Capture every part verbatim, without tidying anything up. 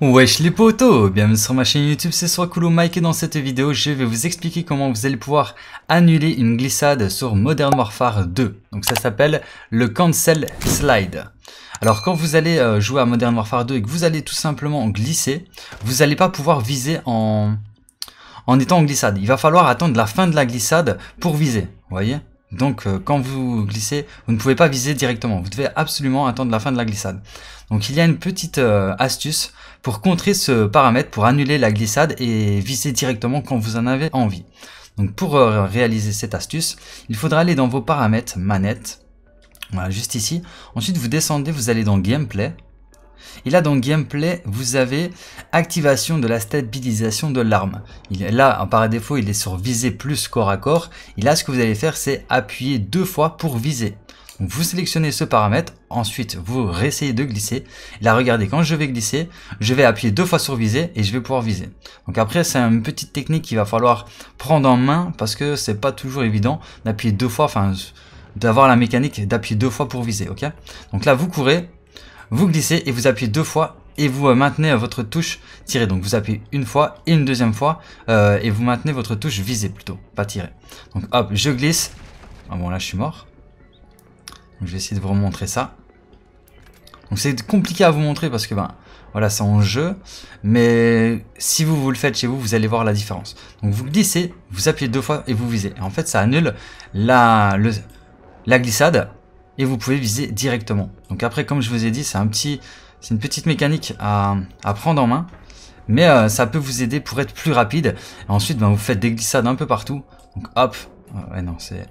Wesh les potos, bienvenue sur ma chaîne YouTube, c'est Soiscool Mec et dans cette vidéo je vais vous expliquer comment vous allez pouvoir annuler une glissade sur Modern Warfare deux. Donc ça s'appelle le cancel slide. Alors quand vous allez jouer à Modern Warfare deux et que vous allez tout simplement glisser, vous n'allez pas pouvoir viser en... en étant en glissade. Il va falloir attendre la fin de la glissade pour viser, vous voyez ? Donc euh, quand vous glissez, vous ne pouvez pas viser directement, vous devez absolument attendre la fin de la glissade. Donc il y a une petite euh, astuce pour contrer ce paramètre, pour annuler la glissade et viser directement quand vous en avez envie. Donc pour euh, réaliser cette astuce, il faudra aller dans vos paramètres manette, voilà, juste ici. Ensuite vous descendez, vous allez dans gameplay. Et là dans gameplay, vous avez activation de la stabilisation de l'arme. Là par défaut il est sur viser plus corps à corps. Et là ce que vous allez faire c'est appuyer deux fois pour viser. Donc, vous sélectionnez ce paramètre, ensuite vous réessayez de glisser. Là regardez, quand je vais glisser, je vais appuyer deux fois sur viser et je vais pouvoir viser. Donc après c'est une petite technique qu'il va falloir prendre en main parce que c'est pas toujours évident d'appuyer deux fois, enfin d'avoir la mécanique d'appuyer deux fois pour viser, ok. Donc là vous courez, vous glissez et vous appuyez deux fois et vous maintenez votre touche tirée. Donc vous appuyez une fois et une deuxième fois euh, et vous maintenez votre touche visée plutôt, pas tirée. Donc hop, je glisse. Ah bon là je suis mort. Donc, je vais essayer de vous remontrer ça. Donc c'est compliqué à vous montrer parce que ben voilà c'est en jeu. Mais si vous vous le faites chez vous, vous allez voir la différence. Donc vous glissez, vous appuyez deux fois et vous visez. Et en fait ça annule la, le, la glissade. Et vous pouvez viser directement. Donc après, comme je vous ai dit, c'est un petit, c'est une petite mécanique à, à prendre en main. Mais euh, ça peut vous aider pour être plus rapide. Et ensuite, ben, vous faites des glissades un peu partout. Donc hop, euh, ouais, non, c'est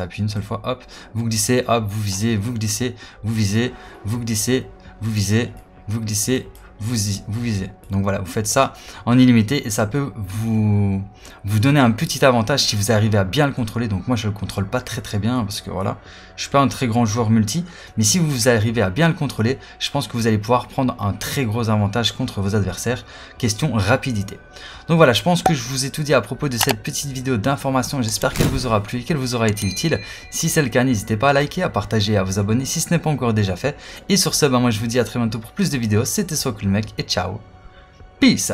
appuyé une seule fois. Hop, vous glissez, hop, vous visez, vous glissez, vous visez, vous glissez, vous visez, vous glissez, vous, vous visez. Donc voilà, vous faites ça en illimité et ça peut vous, vous donner un petit avantage si vous arrivez à bien le contrôler. Donc moi je le contrôle pas très très bien parce que voilà, je suis pas un très grand joueur multi. Mais si vous arrivez à bien le contrôler, je pense que vous allez pouvoir prendre un très gros avantage contre vos adversaires. Question rapidité. Donc voilà, je pense que je vous ai tout dit à propos de cette petite vidéo d'information. J'espère qu'elle vous aura plu et qu'elle vous aura été utile. Si c'est le cas, n'hésitez pas à liker, à partager et à vous abonner si ce n'est pas encore déjà fait. Et sur ce, bah moi je vous dis à très bientôt pour plus de vidéos. C'était Soiscool Mec et ciao. Peace.